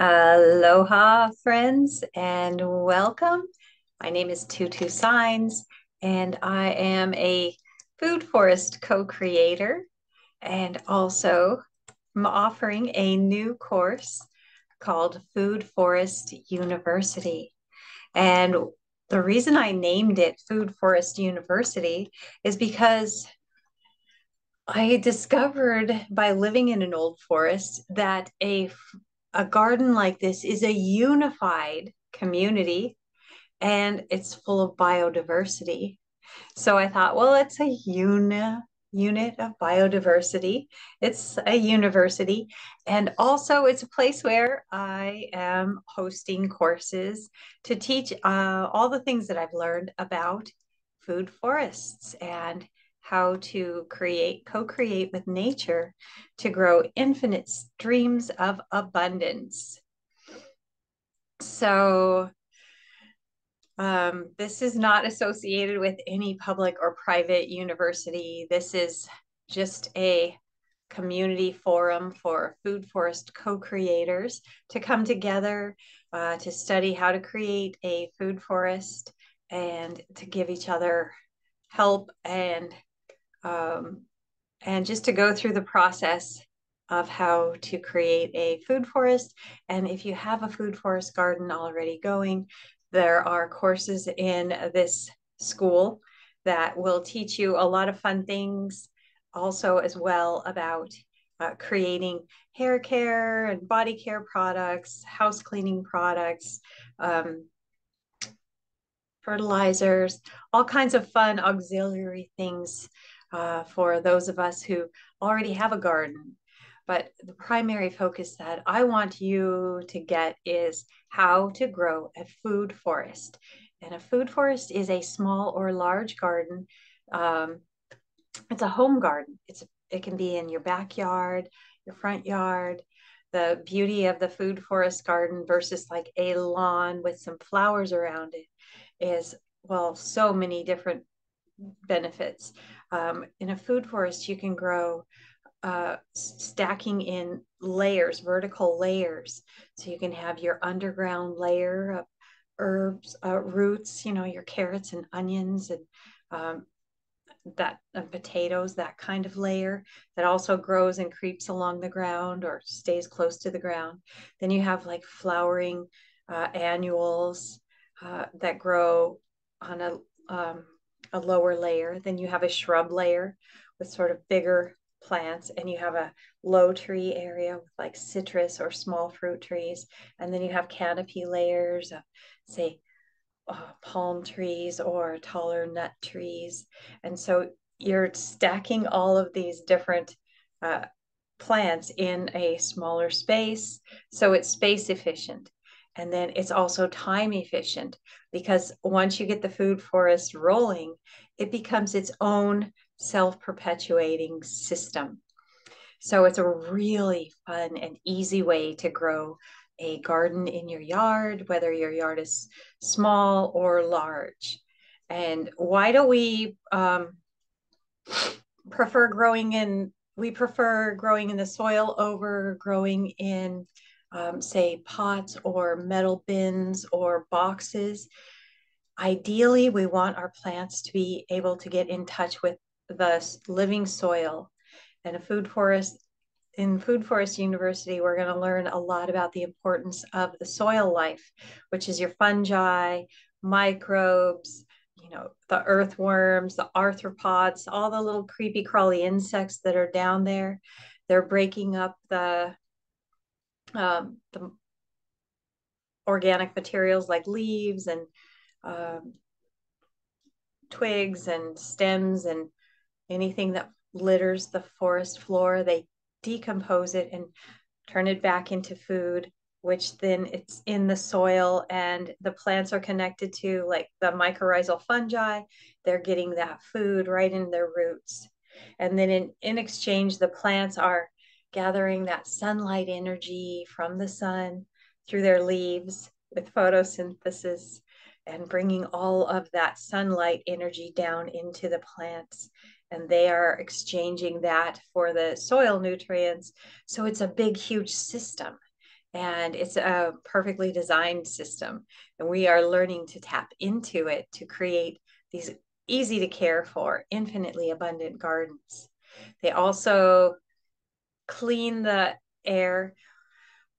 Aloha, friends, and welcome. My name is Tutu Sainz, and I am a Food Forest co-creator, and also I'm offering a new course called Food Forest University. And the reason I named it Food Forest University is because I discovered by living in an old forest that a garden like this is a unified community, and it's full of biodiversity. So I thought, well, it's a unit of biodiversity. It's a university, and also it's a place where I am hosting courses to teach all the things that I've learned about food forests and how to co-create with nature to grow infinite streams of abundance. So this is not associated with any public or private university. This is just a community forum for food forest co-creators to come together to study how to create a food forest and to give each other help and just to go through the process of how to create a food forest. And if you have a food forest garden already going, there are courses in this school that will teach you a lot of fun things also as well about creating hair care and body care products, house cleaning products, fertilizers, all kinds of fun auxiliary things for those of us who already have a garden. But the primary focus that I want you to get is how to grow a food forest. And a food forest is a small or large garden. It's a home garden. It can be in your backyard, your front yard. The beauty of the food forest garden versus like a lawn with some flowers around it is, well, so many different benefits. In a food forest, you can grow stacking in layers, vertical layers. So you can have your underground layer of herbs, roots, you know, your carrots and onions and potatoes, that kind of layer that also grows and creeps along the ground or stays close to the ground. Then you have like flowering annuals that grow on a lower layer. Then you have a shrub layer with sort of bigger plants, and you have a low tree area with like citrus or small fruit trees. And then you have canopy layers of, say, palm trees or taller nut trees. And so you're stacking all of these different plants in a smaller space. So it's space efficient. And then it's also time efficient, because once you get the food forest rolling, it becomes its own self-perpetuating system. So it's a really fun and easy way to grow a garden in your yard, whether your yard is small or large. And why don't we prefer growing in the soil over growing in say pots or metal bins or boxes? Ideally, we want our plants to be able to get in touch with the living soil. And in Food Forest University, we're going to learn a lot about the importance of the soil life, which is your fungi, microbes, you know, the earthworms, the arthropods, all the little creepy crawly insects that are down there. They're breaking up the organic materials like leaves and twigs and stems and anything that litters the forest floor. They decompose it and turn it back into food, which then it's in the soil, and the plants are connected to like the mycorrhizal fungi. They're getting that food right in their roots. And then in exchange, the plants are gathering that sunlight energy from the sun through their leaves with photosynthesis and bringing all of that sunlight energy down into the plants. And they are exchanging that for the soil nutrients. So it's a big, huge system. And it's a perfectly designed system. And we are learning to tap into it to create these easy to care for, infinitely abundant gardens. They also clean the air.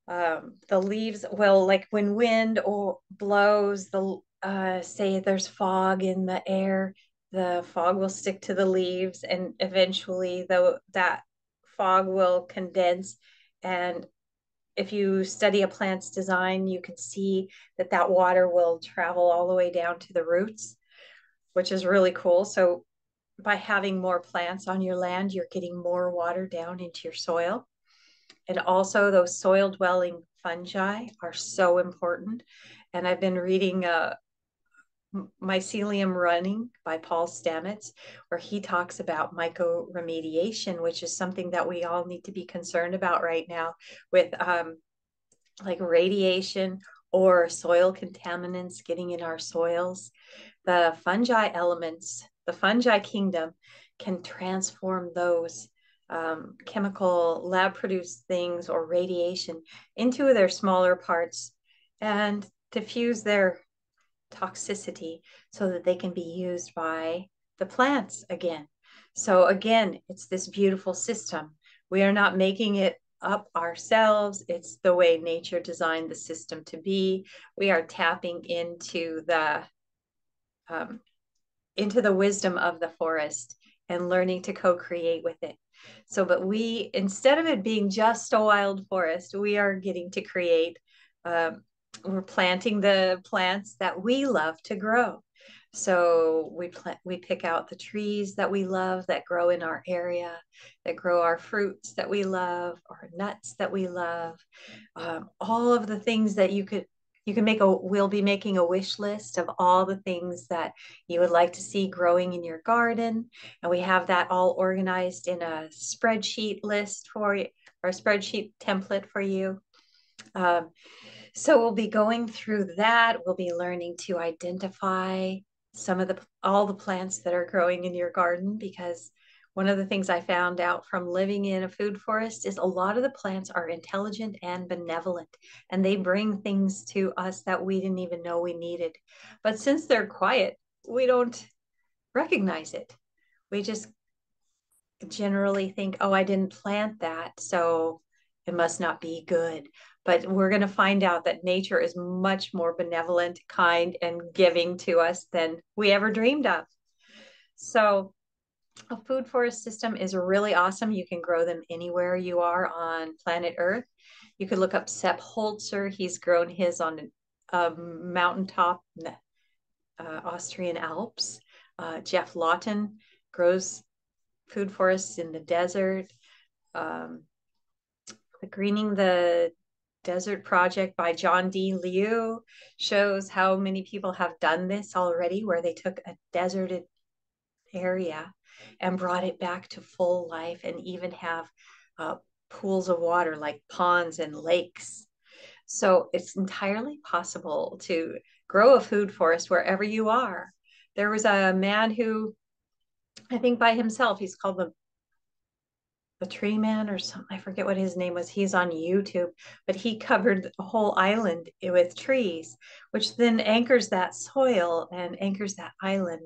The leaves will, like when wind or blows, say there's fog in the air, the fog will stick to the leaves, and eventually that fog will condense. And if you study a plant's design, you can see that that water will travel all the way down to the roots, which is really cool. So by having more plants on your land, you're getting more water down into your soil. And also those soil dwelling fungi are so important. And I've been reading Mycelium Running by Paul Stamets, where he talks about mycoremediation, which is something that we all need to be concerned about right now with like radiation or soil contaminants getting in our soils. The fungi elements, the fungi kingdom, can transform those chemical lab-produced things or radiation into their smaller parts and diffuse their toxicity so that they can be used by the plants again. So again, it's this beautiful system. We are not making it up ourselves. It's the way nature designed the system to be. We are tapping into the wisdom of the forest and learning to co-create with it. So, but we, instead of it being just a wild forest, we are getting to create, we're planting the plants that we love to grow. So we pick out the trees that we love that grow in our area, that grow our fruits that we love, our nuts that we love, all of the things that you can make we'll be making a wish list of all the things that you would like to see growing in your garden. And we have that all organized in a spreadsheet list for you, or a spreadsheet template for you. So we'll be going through that. We'll be learning to identify some of all the plants that are growing in your garden, because one of the things I found out from living in a food forest is a lot of the plants are intelligent and benevolent, and they bring things to us that we didn't even know we needed. But since they're quiet, we don't recognize it. We just generally think, oh, I didn't plant that, so it must not be good. But we're going to find out that nature is much more benevolent, kind, and giving to us than we ever dreamed of. So a food forest system is really awesome. You can grow them anywhere you are on planet Earth. You could look up Sepp Holzer. He's grown his on a mountaintop in the Austrian Alps. Jeff Lawton grows food forests in the desert. The Greening the Desert Project by John D. Liu shows how many people have done this already, where they took a deserted area and brought it back to full life and even have pools of water like ponds and lakes. So it's entirely possible to grow a food forest wherever you are. There was a man who, I think by himself, he's called the tree man or something. I forget what his name was. He's on YouTube, but he covered a whole island with trees, which then anchors that soil and anchors that island.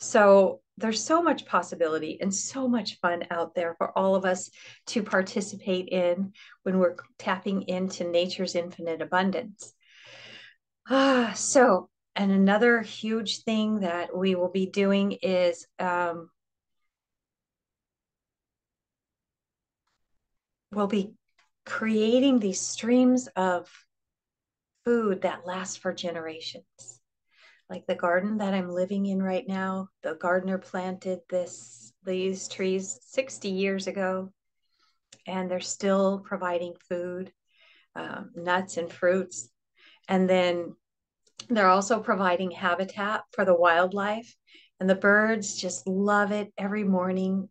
So there's so much possibility and so much fun out there for all of us to participate in when we're tapping into nature's infinite abundance. And another huge thing that we will be doing is, we'll be creating these streams of food that last for generations. Like the garden that I'm living in right now, the gardener planted these trees 60 years ago, and they're still providing food, nuts and fruits. And then they're also providing habitat for the wildlife, and the birds just love it. Every morning,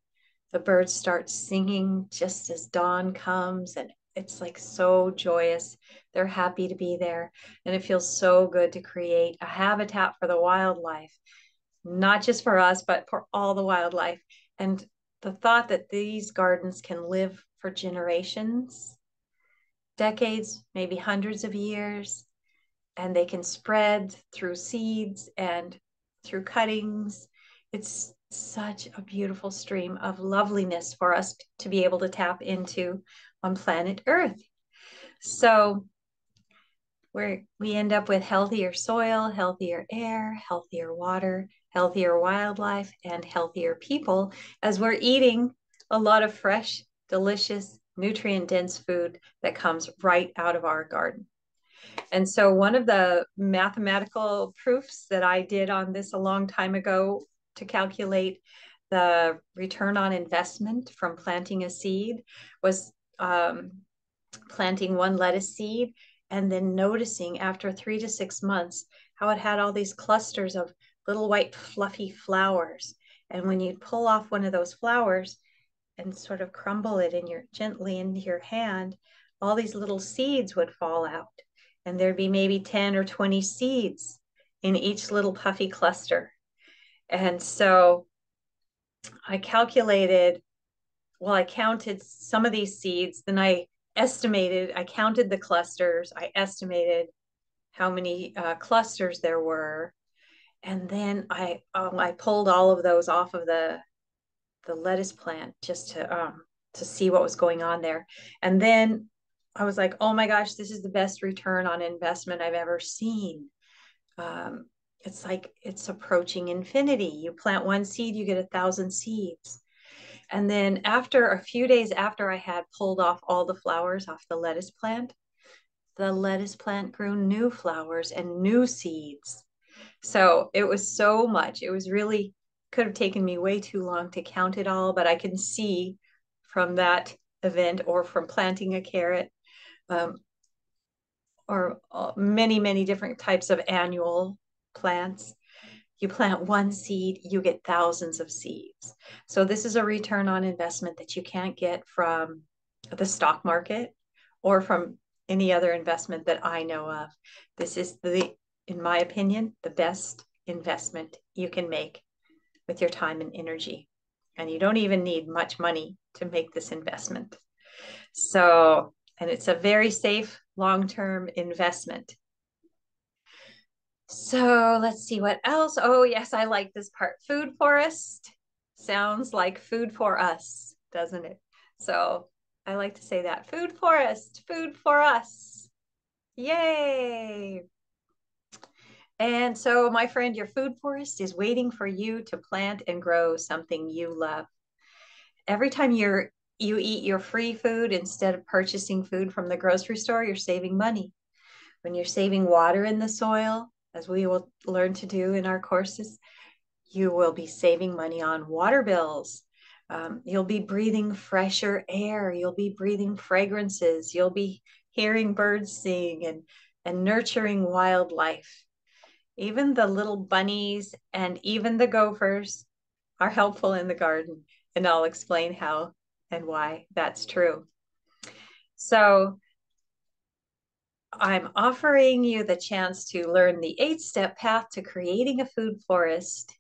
the birds start singing just as dawn comes, and it's like so joyous. They're happy to be there, and it feels so good to create a habitat for the wildlife, not just for us, but for all the wildlife. And the thought that these gardens can live for generations decades, maybe hundreds of years, and they can spread through seeds and through cuttings. It's such a beautiful stream of loveliness for us to be able to tap into on planet Earth. So we end up with healthier soil, healthier air, healthier water, healthier wildlife, and healthier people as we're eating a lot of fresh, delicious, nutrient-dense food that comes right out of our garden. And so one of the mathematical proofs that I did on this a long time ago to calculate the return on investment from planting a seed was planting one lettuce seed and then noticing after 3 to 6 months how it had all these clusters of little white fluffy flowers. And when you pull off one of those flowers and sort of crumble it gently into your hand, all these little seeds would fall out. And there'd be maybe 10 or 20 seeds in each little puffy cluster. And so I calculated, well, I counted some of these seeds, then I counted the clusters, I estimated how many clusters there were. And then I pulled all of those off of the lettuce plant just to see what was going on there. And then I was like, oh my gosh, this is the best return on investment I've ever seen. It's like, it's approaching infinity. You plant one seed, you get 1,000 seeds. And then after a few days after I had pulled off all the flowers off the lettuce plant grew new flowers and new seeds. So it was so much. It was really, could have taken me way too long to count it all, but I can see from that event or from planting a carrot, or many, many different types of annual plants. You plant one seed, you get thousands of seeds. So this is a return on investment that you can't get from the stock market or from any other investment that I know of. This is, in my opinion, the best investment you can make with your time and energy. And you don't even need much money to make this investment. So, and it's a very safe long-term investment. So let's see what else. Oh yes, I like this part. Food forest sounds like food for us, doesn't it? So I like to say that. Food forest, food for us. Yay. And so my friend, your food forest is waiting for you to plant and grow something you love. Every time you eat your free food instead of purchasing food from the grocery store, you're saving money. When you're saving water in the soil, as we will learn to do in our courses, you will be saving money on water bills. You'll be breathing fresher air. You'll be breathing fragrances. You'll be hearing birds sing and nurturing wildlife. Even the little bunnies and even the gophers are helpful in the garden. And I'll explain how and why that's true. So I'm offering you the chance to learn the 8-step path to creating a food forest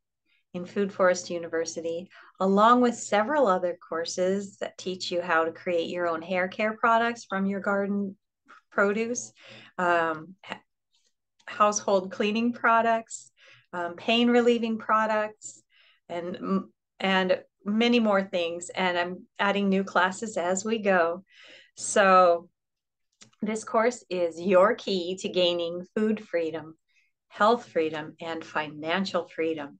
in Food Forest University, along with several other courses that teach you how to create your own hair care products from your garden produce, household cleaning products, pain relieving products, and many more things, and I'm adding new classes as we go. So this course is your key to gaining food freedom, health freedom, and financial freedom.